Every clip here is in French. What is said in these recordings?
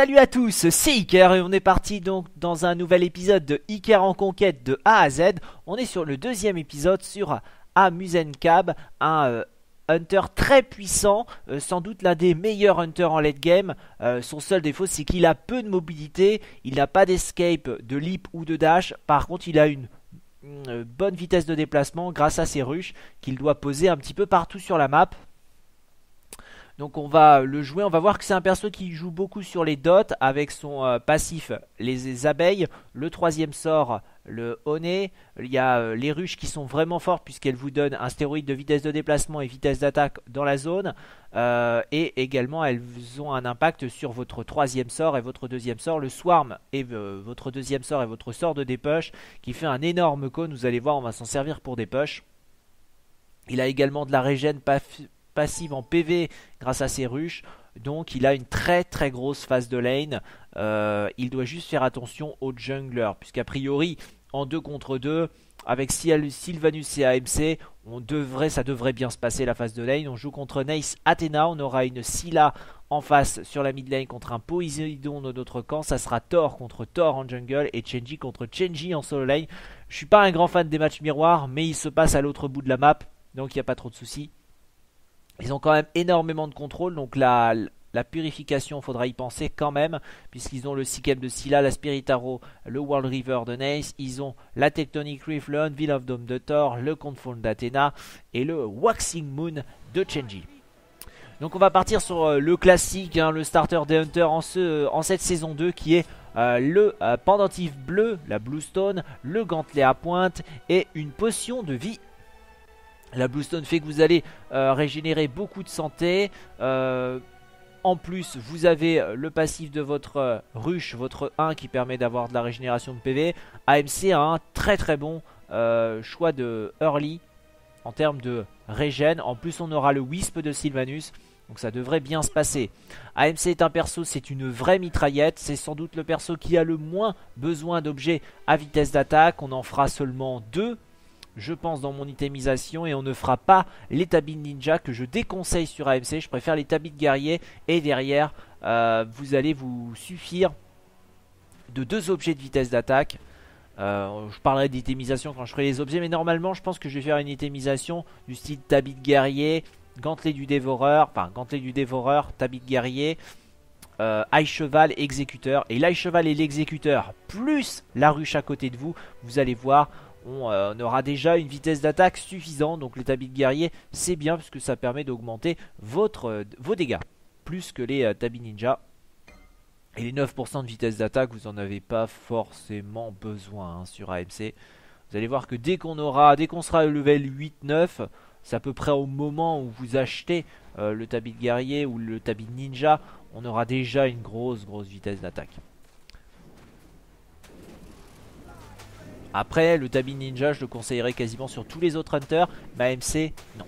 Salut à tous, c'est Iker et on est parti donc dans un nouvel épisode de Iker en conquête de A à Z. On est sur le deuxième épisode sur Ah Muzen Cab, un hunter très puissant, sans doute l'un des meilleurs hunters en late game. Son seul défaut c'est qu'il a peu de mobilité, il n'a pas d'escape, de leap ou de dash. Par contre il a une bonne vitesse de déplacement grâce à ses ruches qu'il doit poser un petit peu partout sur la map. Donc on va le jouer, on va voir que c'est un perso qui joue beaucoup sur les dots avec son passif, les abeilles, le troisième sort, le Honey. Il y a les ruches qui sont vraiment fortes puisqu'elles vous donnent un stéroïde de vitesse de déplacement et vitesse d'attaque dans la zone. Et également elles ont un impact sur votre troisième sort et votre deuxième sort, le Swarm et votre deuxième sort et votre sort de dépush qui fait un énorme cône. Vous allez voir, on va s'en servir pour dépush. Il a également de la régène passive en PV grâce à ses ruches, donc il a une très grosse phase de lane. Il doit juste faire attention aux junglers puisqu'a priori en 2 contre 2 avec Sylvanus et AMC ça devrait bien se passer la phase de lane. On joue contre Neice Athena, on aura une Scylla en face sur la mid lane contre un Poseidon de notre camp, ça sera Thor contre Thor en jungle et Chenji contre Chenji en solo lane. Je suis pas un grand fan des matchs miroirs mais il se passe à l'autre bout de la map donc il n'y a pas trop de soucis. Ils ont quand même énormément de contrôle, donc la purification, faudra y penser quand même, puisqu'ils ont le Seekem de Scylla, la Spirit Arrow, le World River de Neice, ils ont la Tectonic Rift, le Anvil of Dome de Thor, le Confound d'Athéna et le Waxing Moon de Chenji. Donc on va partir sur le classique, le starter des Hunters en cette saison 2 qui est le pendentif bleu, la Blue Stone, le gantelet à pointe et une potion de vie. La Blue Stone fait que vous allez régénérer beaucoup de santé. En plus, vous avez le passif de votre ruche, votre 1 qui permet d'avoir de la régénération de PV. AMC a un très bon choix de early en termes de régène. En plus, on aura le Wisp de Sylvanus. Donc ça devrait bien se passer. AMC est un perso, c'est une vraie mitraillette. C'est sans doute le perso qui a le moins besoin d'objets à vitesse d'attaque. On en fera seulement 2. Je pense dans mon itemisation et on ne fera pas les Tabi Ninja que je déconseille sur AMC. Je préfère les Tabi de Guerrier et derrière vous allez vous suffire de 2 objets de vitesse d'attaque. Je parlerai d'itemisation quand je ferai les objets mais normalement je pense que je vais faire une itemisation du style Tabi de Guerrier, Gantelet du Dévoreur, Tabi de Guerrier, Œil Cheval, Exécuteur. Et l'Œil Cheval et l'Exécuteur plus la ruche à côté de vous, vous allez voir... On aura déjà une vitesse d'attaque suffisante. Donc les Tabi de Guerrier c'est bien parce que ça permet d'augmenter vos dégâts plus que les Tabi Ninja. Et les 9% de vitesse d'attaque vous en avez pas forcément besoin sur AMC. Vous allez voir que dès qu'on sera au level 8-9, c'est à peu près au moment où vous achetez le Tabi de Guerrier ou le Tabi Ninja, on aura déjà une grosse vitesse d'attaque. Après, le Tabi Ninja, je le conseillerais quasiment sur tous les autres hunters, mais AMC, non.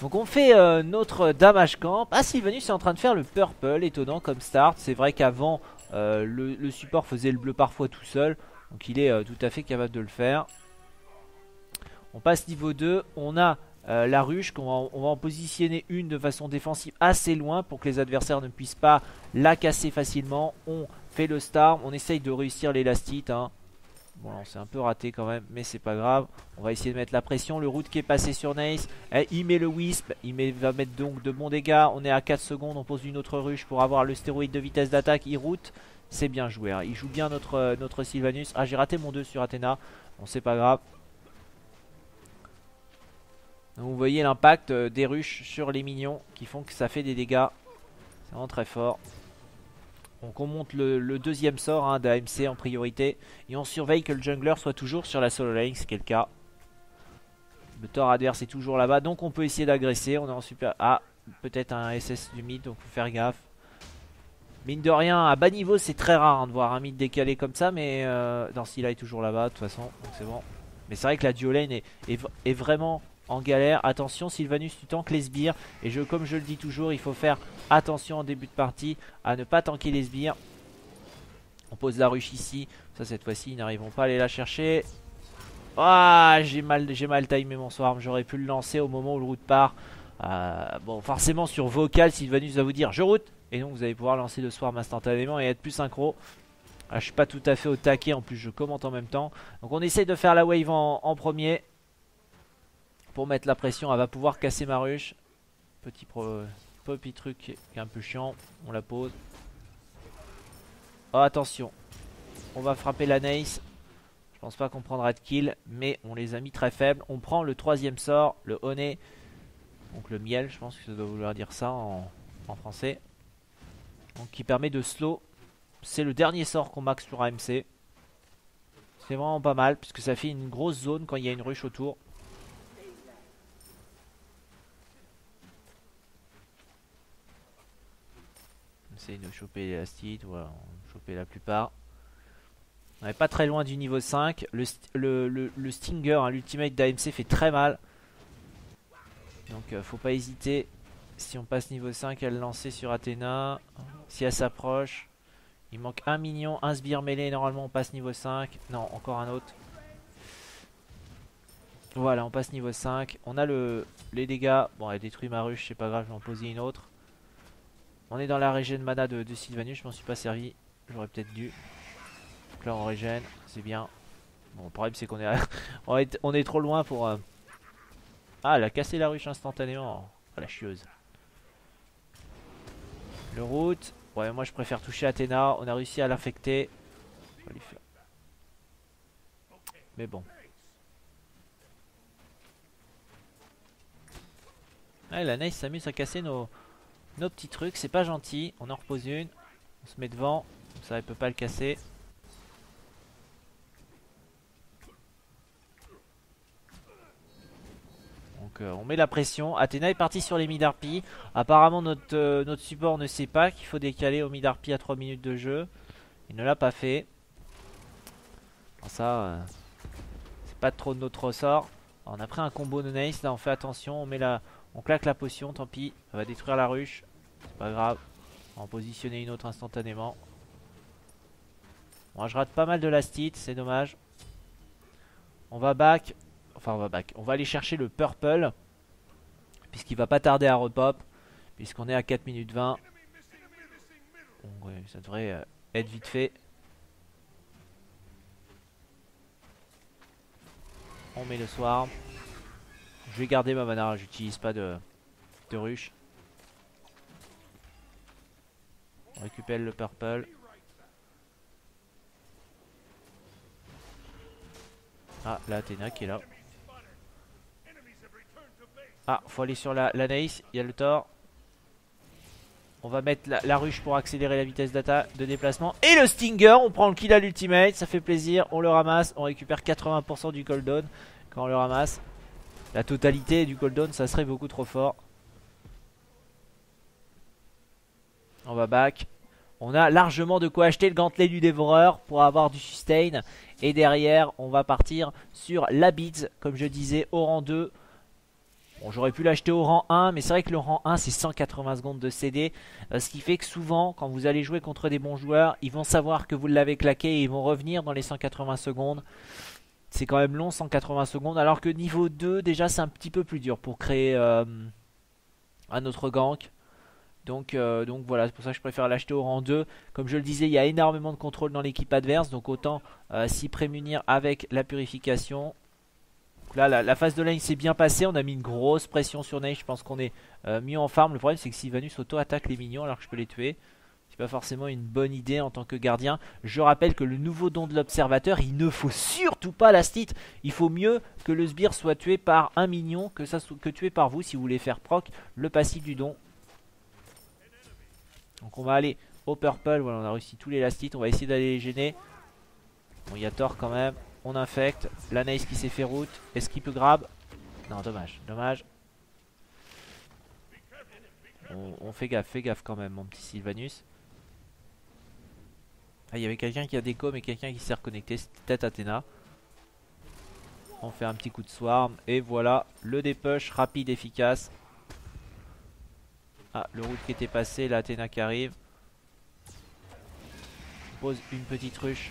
Donc on fait notre damage camp. Ah, Sylvanus est en train de faire le purple, étonnant comme start. C'est vrai qu'avant, le support faisait le bleu parfois tout seul. Donc il est tout à fait capable de le faire. On passe niveau 2. On a la ruche, on va en positionner une de façon défensive assez loin pour que les adversaires ne puissent pas la casser facilement. On fait le star, on essaye de réussir l'élastite, Bon, on s'est un peu raté quand même, mais c'est pas grave. On va essayer de mettre la pression. Le route qui est passé sur Neice, il met le Wisp, va mettre donc de bons dégâts. On est à 4 secondes, on pose une autre ruche pour avoir le stéroïde de vitesse d'attaque. Il route, c'est bien joué, Il joue bien notre Sylvanus. Ah, j'ai raté mon 2 sur Athéna. Bon, c'est pas grave. Donc, vous voyez l'impact des ruches sur les minions qui font que ça fait des dégâts. C'est vraiment très fort. Donc on monte le deuxième sort d'AMC en priorité. Et on surveille que le jungler soit toujours sur la solo lane, ce qui est le cas. Le Thor adverse est toujours là-bas, donc on peut essayer d'agresser. On est en super... Ah, peut-être un SS du mid, donc faut faire gaffe. Mine de rien, à bas niveau c'est très rare de voir un mid décalé comme ça. Mais non, Scylla est toujours là-bas de toute façon, donc c'est bon. Mais c'est vrai que la duo lane est vraiment en galère. Attention Sylvanus, tu tankes les sbires. Et comme je le dis toujours, il faut faire attention en début de partie à ne pas tanker les sbires. On pose la ruche ici. Ça, cette fois-ci, ils n'arriveront pas à aller la chercher. Ah, j'ai mal timé mon swarm. J'aurais pu le lancer au moment où le route part. Bon, forcément sur vocal, Sylvanus va vous dire je route, Et donc vous allez pouvoir lancer le Swarm instantanément et être plus synchro. Ah, je suis pas tout à fait au taquet, en plus je commente en même temps. Donc on essaye de faire la wave en premier. Pour mettre la pression, elle va pouvoir casser ma ruche. Petit truc qui est un peu chiant. On la pose. Oh, attention. On va frapper la Neice. Je pense pas qu'on prendra de kill, mais on les a mis très faibles. On prend le troisième sort, le Honey. Donc le miel, je pense que ça doit vouloir dire ça en français. Donc qui permet de slow. C'est le dernier sort qu'on max sur AMC. C'est vraiment pas mal, puisque ça fait une grosse zone quand il y a une ruche autour. On essaye de choper les astides, voilà, on choper la plupart. On n'est pas très loin du niveau 5. Le Stinger, hein, l'ultimate d'AMC fait très mal. Donc faut pas hésiter. Si on passe niveau 5 à le lancer sur Athéna. Si elle s'approche. Il manque un minion, un sbire mêlé. Normalement on passe niveau 5. Non, encore un autre. Voilà, on passe niveau 5. On a les dégâts. Bon, elle détruit ma ruche, c'est pas grave, je vais en poser une autre. On est dans la régène mana de Sylvanus. Je m'en suis pas servi, j'aurais peut-être dû. Donc là on régène, c'est bien. Bon, le problème c'est qu'on est, on est trop loin pour... Ah, elle a cassé la ruche instantanément. Ah, la chieuse. Le route. Ouais, moi je préfère toucher Athéna. On a réussi à l'infecter. Mais bon. Ouais, la Neice s'amuse à casser nos petits trucs. C'est pas gentil. On en repose une. On se met devant. Comme ça, elle peut pas le casser. Donc on met la pression. Athéna est partie sur les mid-harpies. Apparemment notre support ne sait pas qu'il faut décaler au mid-harpie à 3 minutes de jeu. Il ne l'a pas fait. Alors ça c'est pas trop de notre ressort. Alors, on a pris un combo de Neice. Là on fait attention, on claque la potion. Tant pis, elle va détruire la ruche. C'est pas grave, on va en positionner une autre instantanément. Moi bon, je rate pas mal de la stit, c'est dommage. On va back. Enfin on va back, on va aller chercher le purple. Puisqu'il va pas tarder à repop. Puisqu'on est à 4 minutes 20. Bon, ouais, ça devrait être vite fait. On met le swarm. Je vais garder ma mana, j'utilise pas de ruche. On récupère le purple. Ah, la Athéna qui est là. Ah, faut aller sur la Neice, il y a le Thor. On va mettre la ruche pour accélérer la vitesse de déplacement. Et le Stinger, on prend le kill à l'ultimate, ça fait plaisir, on le ramasse. On récupère 80% du cooldown quand on le ramasse. La totalité du cooldown, ça serait beaucoup trop fort. On va back. On a largement de quoi acheter le Gantelet du Dévoreur pour avoir du sustain. Et derrière, on va partir sur la Beads, comme je disais, au rang 2. Bon, j'aurais pu l'acheter au rang 1, mais c'est vrai que le rang 1 c'est 180 secondes de CD. Ce qui fait que souvent, quand vous allez jouer contre des bons joueurs, ils vont savoir que vous l'avez claqué et ils vont revenir dans les 180 secondes. C'est quand même long, 180 secondes, alors que niveau 2, déjà c'est un petit peu plus dur pour créer un autre gank. Donc voilà, c'est pour ça que je préfère l'acheter au rang 2. Comme je le disais, il y a énormément de contrôle dans l'équipe adverse, donc autant s'y prémunir avec la purification. Là, la phase de lane s'est bien passée, on a mis une grosse pression sur Neice, je pense qu'on est mieux en farm. Le problème c'est que Sylvanus auto-attaque les minions alors que je peux les tuer. C'est pas forcément une bonne idée en tant que gardien. Je rappelle que le nouveau don de l'observateur, il ne faut surtout pas la stit. Il faut mieux que le sbire soit tué par un minion que tué par vous si vous voulez faire proc le passif du don. Donc on va aller au purple, voilà, on a réussi tous les lastites, on va essayer d'aller les gêner. Bon, il y a Thor quand même. On infecte, la Neice qui s'est fait route. Est-ce qu'il peut grab? Non, dommage, dommage. On fait gaffe quand même, mon petit Sylvanus. Ah, il y avait quelqu'un qui a déco, mais quelqu'un qui s'est reconnecté, c'était peut-être Athéna. On fait un petit coup de swarm, et voilà, le dépush rapide, efficace. Ah, le route qui était passé, la Athéna qui arrive. On pose une petite ruche.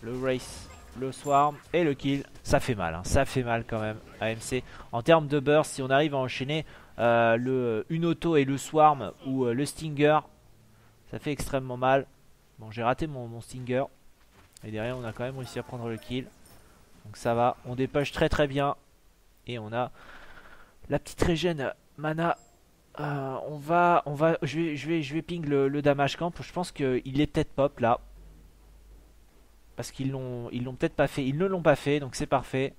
Le race le swarm et le kill. Ça fait mal, hein. Ça fait mal quand même AMC. En termes de burst, si on arrive à enchaîner une auto et le swarm ou le stinger, ça fait extrêmement mal. Bon, j'ai raté mon stinger. Et derrière, on a quand même réussi à prendre le kill. Donc ça va, on dépêche très très bien. Et on a la petite régène mana. Je vais ping le damage camp. Je pense qu'il est peut-être pop là. Parce qu'ils l'ont peut-être pas fait. Ils ne l'ont pas fait, donc c'est parfait.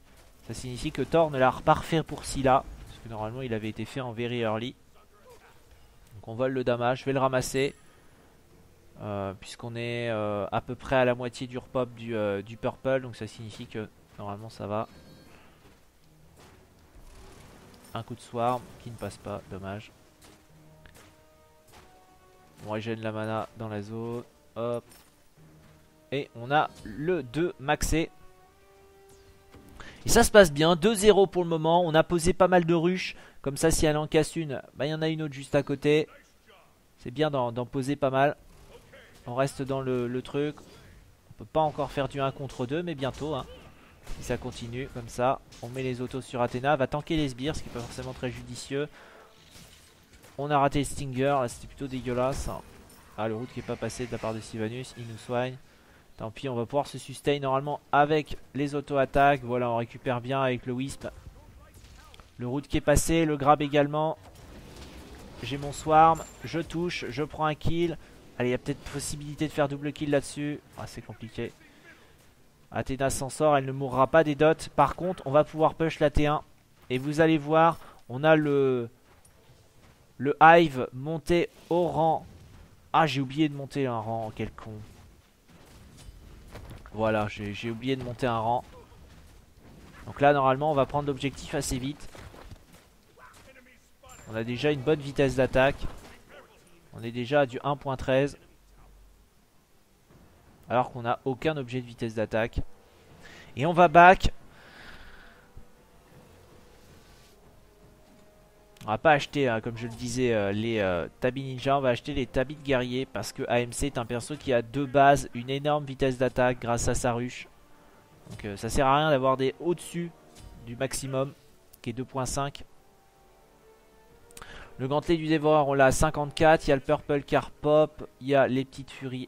Ça signifie que Thor ne l'a pas refait pour Scylla. Parce que normalement, il avait été fait en very early. Donc on vole le damage. Je vais le ramasser. Puisqu'on est à peu près à la moitié du repop du purple. Donc ça signifie que normalement ça va. Un coup de swarm qui ne passe pas, dommage. On régène la mana dans la zone. Hop. Et on a le 2 maxé. Et ça se passe bien, 2-0 pour le moment. On a posé pas mal de ruches. Comme ça si elle en casse une, bah il y en a une autre juste à côté. C'est bien d'en poser pas mal. On reste dans le truc. On peut pas encore faire du 1 contre 2, mais bientôt hein. Si ça continue comme ça. On met les autos sur Athéna, va tanker les sbires, ce qui est pas forcément très judicieux. On a raté le Stinger, là c'était plutôt dégueulasse. Ah, le route qui est pas passé de la part de Sylvanus, il nous soigne. Tant pis, on va pouvoir se sustain normalement avec les auto-attaques. Voilà, on récupère bien avec le Wisp. Le route qui est passé, le grab également. J'ai mon swarm, je touche, je prends un kill. Allez, il y a peut-être possibilité de faire double kill là-dessus. Ah, c'est compliqué. Athéna s'en sort, elle ne mourra pas des dots. Par contre, on va pouvoir push la T1. Et vous allez voir, on a le Hive monté au rang. Ah, j'ai oublié de monter un rang, quel con. Voilà, j'ai oublié de monter un rang. Donc là, normalement, on va prendre l'objectif assez vite. On a déjà une bonne vitesse d'attaque. On est déjà à du 1.13. Alors qu'on n'a aucun objet de vitesse d'attaque. Et on va back. On va pas acheter, hein, comme je le disais, les Tabi Ninja. On va acheter les Tabi de Guerrier. Parce que AMC est un perso qui a deux bases. Une énorme vitesse d'attaque grâce à sa ruche. Donc ça sert à rien d'avoir des au-dessus du maximum. Qui est 2.5. Le gantelet du dévoreur, on l'a à 54. Il y a le purple car pop. Il y a les petites furies,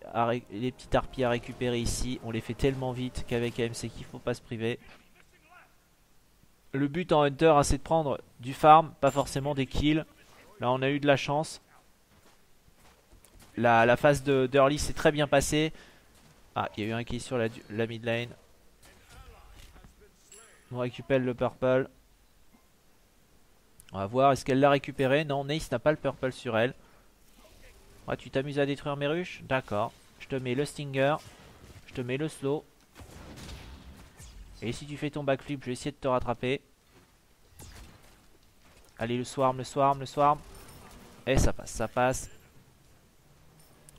les petites harpies à récupérer ici. On les fait tellement vite qu'avec AMC qu'il faut pas se priver. Le but en hunter, c'est de prendre du farm, pas forcément des kills. Là, on a eu de la chance. La phase d'early s'est très bien passée. Ah, il y a eu un kill sur la mid lane. On récupère le purple. On va voir, est-ce qu'elle l'a récupéré? Non, Neice n'a pas le purple sur elle. Ah, tu t'amuses à détruire mes ruches? D'accord. Je te mets le stinger. Je te mets le slow. Et si tu fais ton backflip, je vais essayer de te rattraper. Allez, le swarm, le swarm, le swarm. Et ça passe, ça passe.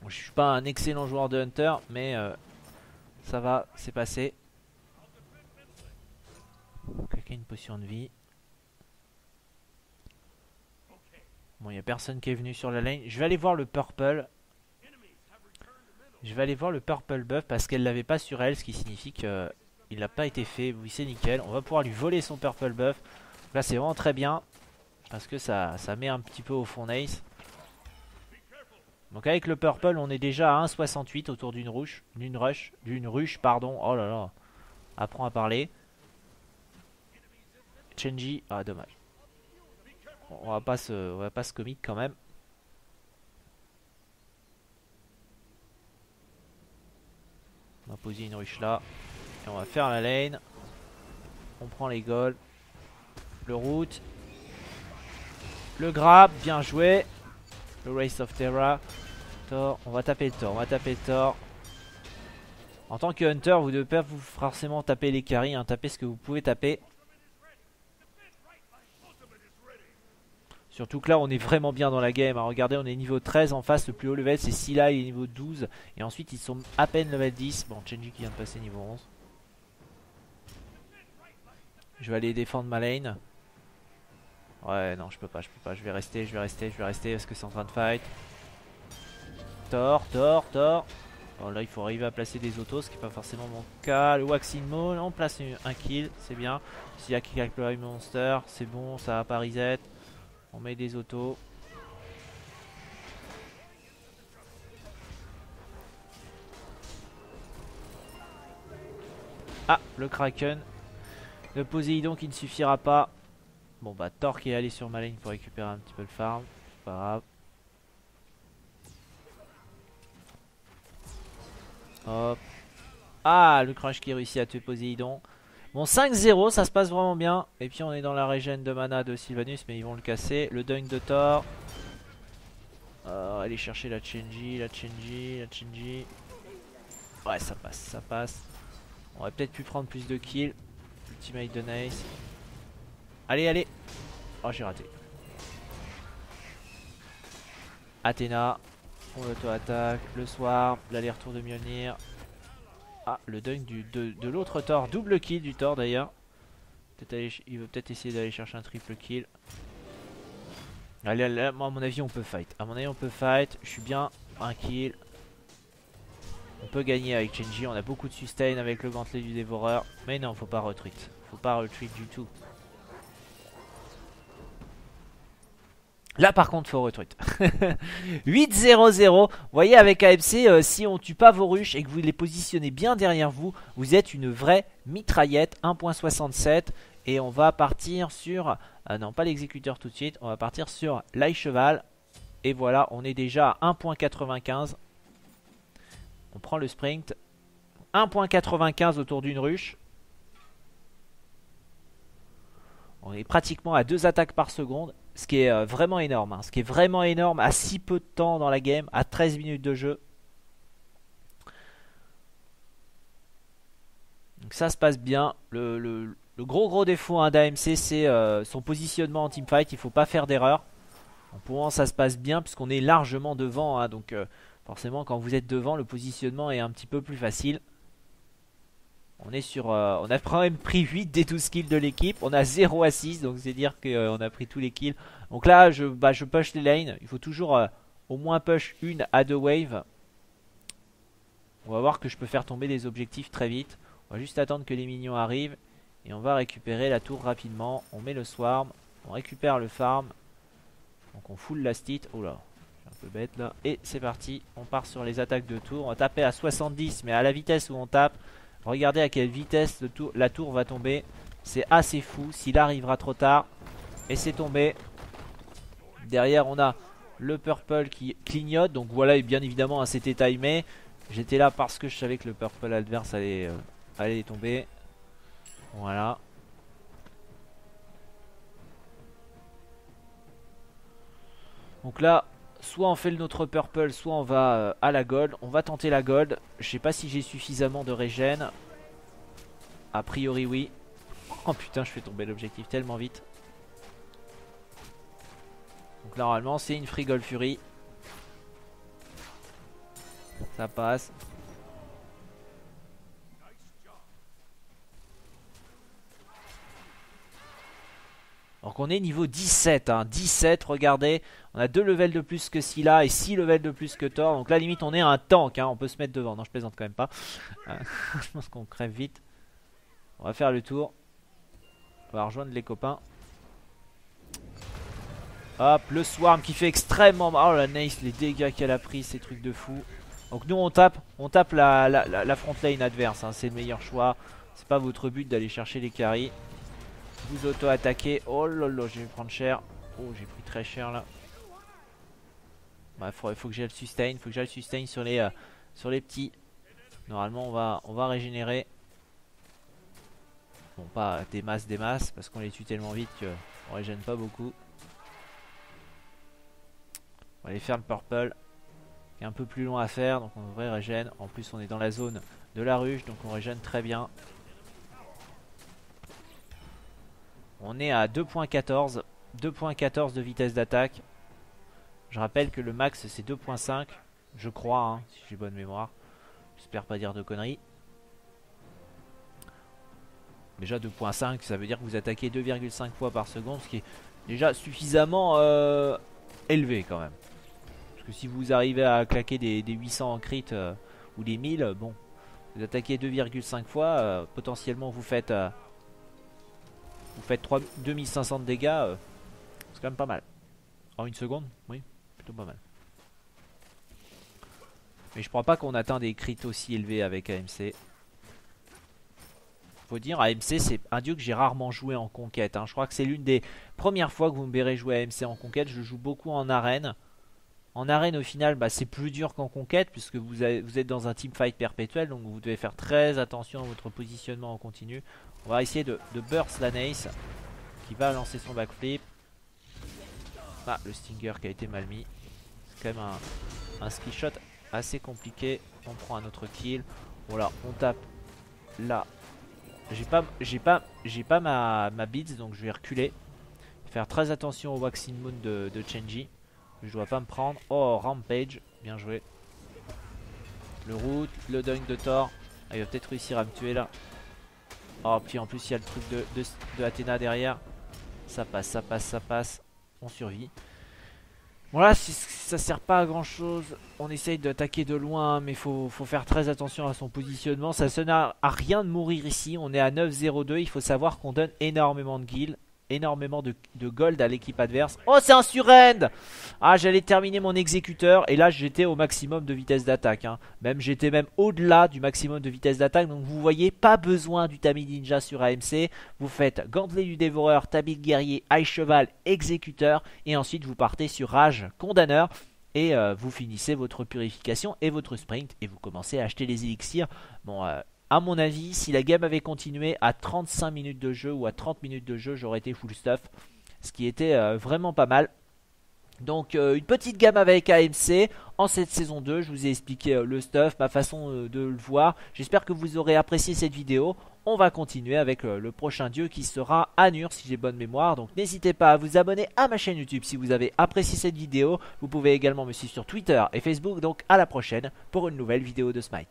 Bon, je suis pas un excellent joueur de hunter, mais ça va, c'est passé. Quelqu'un a une potion de vie. Bon, il n'y a personne qui est venu sur la lane. Je vais aller voir le purple. Je vais aller voir le purple buff parce qu'elle l'avait pas sur elle. Ce qui signifie qu'il n'a pas été fait. Oui, c'est nickel. On va pouvoir lui voler son purple buff. Là, c'est vraiment très bien. Parce que ça met un petit peu au fond Neice. Donc avec le purple, on est déjà à 1.68 autour d'une ruche. D'une ruche, pardon. Oh là là. Apprends à parler. Chenji. Ah, dommage. On va pas se commit quand même. On va poser une ruche là. Et on va faire la lane. On prend les goals. Le route. Le grab, bien joué. Le Race of Terra. Thor, on va taper le Thor. En tant que hunter, vous devez pas vous forcément taper les carries, hein, taper ce que vous pouvez taper. Surtout que là on est vraiment bien dans la game, hein. Regardez, on est niveau 13 en face, le plus haut level c'est Scylla, il est niveau 12. Et ensuite ils sont à peine level 10. Bon, Chenji qui vient de passer niveau 11. Je vais aller défendre ma lane. Ouais non, je peux pas, je vais rester parce que c'est en train de fight. Thor, Bon, là il faut arriver à placer des autos, ce qui n'est pas forcément mon cas. Le Waxing Moon, on place un kill, c'est bien. S'il y a Kick Play Monster, c'est bon, ça va pas reset. On met des autos. Ah, le Kraken. Le Poséidon qui ne suffira pas. Bon bah Thor qui est allé sur ma ligne pour récupérer un petit peu le farm. C'est pas grave. Hop. Ah, le Crunch qui réussit à tuer Poséidon. Bon, 5-0, ça se passe vraiment bien. Et puis on est dans la régène de mana de Sylvanus, mais ils vont le casser. Le Dunk de Thor. Allez chercher la Chenji, Ouais, ça passe, On aurait peut-être pu prendre plus de kills. Ultimate de Neice. Allez, allez. Oh, j'ai raté. Athéna. On l'auto-attaque, le Swarm, l'aller-retour de Mjolnir. Ah, le dunk de l'autre Thor. Double kill du Thor d'ailleurs. Il veut peut-être essayer d'aller chercher un triple kill. Allez, là, moi à mon avis on peut fight. Je suis bien. Un kill. On peut gagner avec Chenji. On a beaucoup de sustain avec le Gantelet du Dévoreur. Mais non, faut pas retreat. Faut pas retreat du tout. Là par contre faut retweet. 8-0-0. Vous voyez avec AMC si on tue pas vos ruches et que vous les positionnez bien derrière vous, vous êtes une vraie mitraillette. 1.67. Et on va partir sur non pas l'exécuteur tout de suite. On va partir sur l'œil cheval. Et voilà, on est déjà à 1.95. On prend le sprint. 1.95 autour d'une ruche. On est pratiquement à 2 attaques par seconde. Ce qui est vraiment énorme, hein. Ce qui est vraiment énorme à si peu de temps dans la game, à 13 minutes de jeu. Donc ça se passe bien. Le gros défaut hein, d'AMC, c'est son positionnement en teamfight. Il ne faut pas faire d'erreur. Pour moi, ça se passe bien puisqu'on est largement devant. Hein, donc forcément, quand vous êtes devant, le positionnement est un petit peu plus facile. On est sur, on a quand même pris 8 des 12 kills de l'équipe. On a 0 à 6, donc c'est dire qu'on a pris tous les kills. Donc là, je push les lanes. Il faut toujours au moins push une à 2 waves. On va voir que je peux faire tomber des objectifs très vite. On va juste attendre que les minions arrivent. Et on va récupérer la tour rapidement. On met le swarm. On récupère le farm. Donc on full la stit. Oh là, je suis un peu bête là. Et c'est parti. On part sur les attaques de tour. On va taper à 70, mais à la vitesse où on tape. Regardez à quelle vitesse la tour va tomber. C'est assez fou. S'il arrivera trop tard. Et c'est tombé. Derrière on a le purple qui clignote. Donc voilà, et bien évidemment hein, c'était timé. J'étais là parce que je savais que le purple adverse allait tomber. Voilà. Donc là, soit on fait notre purple, soit on va à la gold. On va tenter la gold. Je sais pas si j'ai suffisamment de régène. A priori oui. Oh putain, je fais tomber l'objectif tellement vite. Donc là, normalement c'est une free gold fury. Ça passe. Donc on est niveau 17, hein, 17, regardez, on a 2 levels de plus que Scylla et 6 levels de plus que Thor. Donc là limite on est un tank, hein, on peut se mettre devant, non je plaisante quand même pas. Je pense qu'on crève vite. On va faire le tour, on va rejoindre les copains. Hop, le Swarm qui fait extrêmement... Oh la Neice, les dégâts qu'elle a pris, ces trucs de fou. Donc nous on tape la front lane adverse, hein, c'est le meilleur choix. C'est pas votre but d'aller chercher les carries. Vous auto-attaquez. Oh là là, je vais prendre cher. Oh, j'ai pris très cher là. Bah, faut que j'aille le sustain. Faut que j'aille le sustain sur les petits. Normalement, on va régénérer. Bon, pas des masses, parce qu'on les tue tellement vite qu'on régène pas beaucoup. On va aller faire le purple, qui est un peu plus long à faire, donc on devrait régène. En plus, on est dans la zone de la ruche, donc on régène très bien. On est à 2.14, 2.14 de vitesse d'attaque. Je rappelle que le max c'est 2.5, je crois, hein, si j'ai bonne mémoire. J'espère pas dire de conneries. Déjà 2.5, ça veut dire que vous attaquez 2,5 fois par seconde, ce qui est déjà suffisamment élevé quand même. Parce que si vous arrivez à claquer des 800 en crit ou les 1000, bon, vous attaquez 2,5 fois, potentiellement vous faites 2500 de dégâts, c'est quand même pas mal. En une seconde, oui, plutôt pas mal. Mais je crois pas qu'on atteint des crits aussi élevés avec AMC. Faut dire, AMC c'est un dieu que j'ai rarement joué en conquête, hein. Je crois que c'est l'une des premières fois que vous me verrez jouer AMC en conquête. Je joue beaucoup en arène. En arène au final bah, c'est plus dur qu'en conquête puisque vous êtes dans un teamfight perpétuel. Donc vous devez faire très attention à votre positionnement en continu. On va essayer de burst la Neice qui va lancer son backflip. Ah, le Stinger qui a été mal mis. C'est quand même un skill shot assez compliqué. On prend un autre kill. Voilà, on tape là. J'ai pas ma Beads, donc je vais reculer. Faire très attention au Waxing Moon de Chenji. Je dois pas me prendre. Oh, Rampage, bien joué. Le root, le dunk de Thor. Ah, il va peut-être réussir à me tuer là. Oh, puis en plus il y a le truc de Athena derrière. Ça passe, ça passe, ça passe. On survit. Voilà, ça sert pas à grand chose. On essaye d'attaquer de loin, mais faut faire très attention à son positionnement. Ça sert à rien de mourir ici. On est à 9-0-2. Il faut savoir qu'on donne énormément de kills, énormément de gold à l'équipe adverse. Oh, c'est un surrend. Ah, j'allais terminer mon exécuteur. Et là, j'étais au maximum de vitesse d'attaque. Hein. J'étais même au-delà du maximum de vitesse d'attaque. Donc, vous voyez, pas besoin du Tabi Ninja sur AMC. Vous faites Gantelet du Dévoreur, Tabi Guerrier, Œil Cheval, Exécuteur. Et ensuite, vous partez sur Rage Condamneur. Et vous finissez votre purification et votre sprint. Et vous commencez à acheter les élixirs. Bon, à mon avis, si la game avait continué à 35 minutes de jeu ou à 30 minutes de jeu, j'aurais été full stuff. Ce qui était vraiment pas mal. Donc une petite gamme avec AMC en cette saison 2. Je vous ai expliqué le stuff, ma façon de le voir. J'espère que vous aurez apprécié cette vidéo. On va continuer avec le prochain dieu qui sera Anur si j'ai bonne mémoire. Donc n'hésitez pas à vous abonner à ma chaîne YouTube si vous avez apprécié cette vidéo. Vous pouvez également me suivre sur Twitter et Facebook. Donc à la prochaine pour une nouvelle vidéo de Smite.